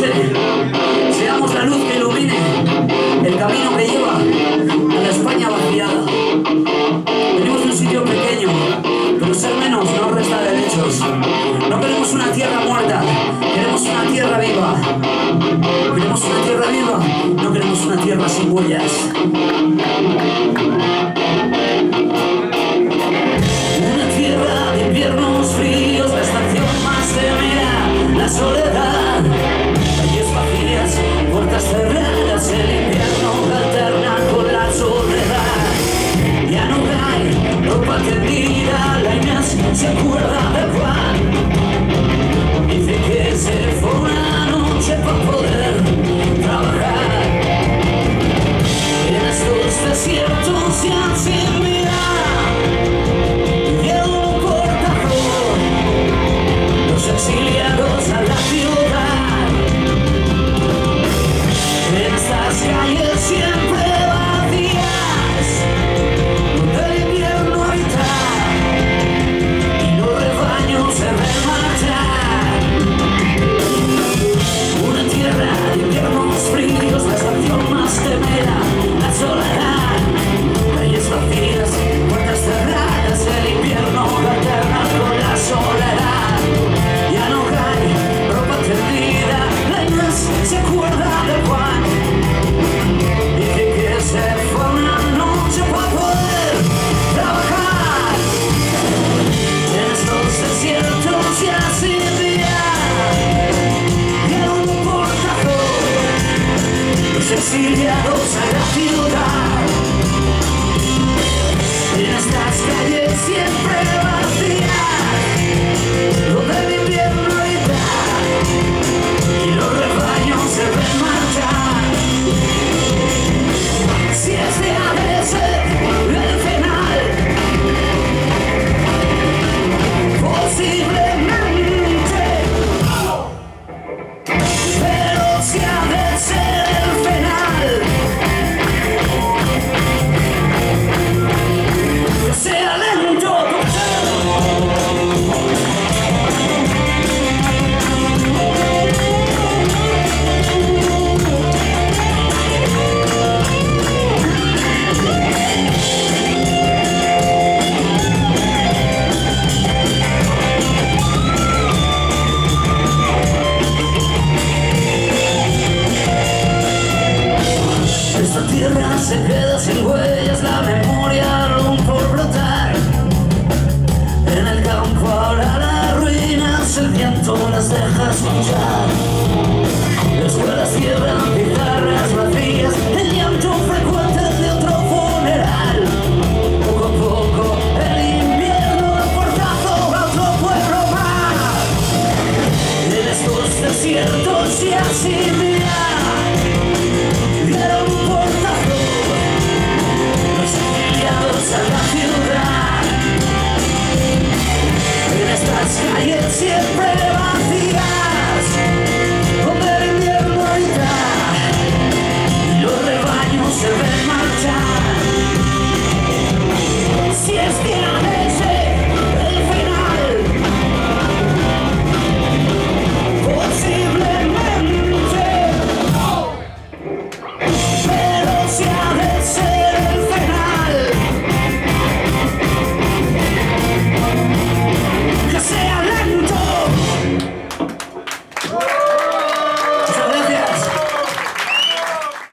noche seamos la luz que ilumine el camino que lleva a la España vaciada. Venimos de un sitio pequeño, pero ser menos no resta derechos. No queremos una tierra muerta, queremos una tierra viva. Queremos una tierra viva, no queremos una tierra sin huellas. Una tierra de inviernos fríos, la estación más temida, la soledad. Calles vacías, puertas cerradas, el invierno alterna con la soledad. Ya no hay ropa tendida, la Inés se acuerda de Juan. Dice que se fue una noche para poder trabajar. En estos desiertos se hacen exiliados a la ciudad. En estas calles siempre vacías, donde el invierno habita y los rebaños se remarchan. Una tierra de inviernos fríos, la estación más temida, la soledad. Calles vacías, puertas cerradas, el invierno alterna con la soledad. Se acuerda de Juan, dice que se fue una noche para poder trabajar. En estos desiertos y así día, que no importa todo, los exiliados a la ciudad. En estas calles siempre vacías, donde el invierno habita y los rebaños se remarchan. Si es de agradecer el final, posiblemente, pero si ha de ser el final, que sea lento, se queda sin huellas, la memoria aún por brotar. En el campo ahora las ruinas, el viento las deja escuchar. Escuelas cierran, guitarras vacías, el llanto frecuente de otro funeral. Poco a poco el invierno da portazo a otro pueblo más. En estos desiertos y así siempre.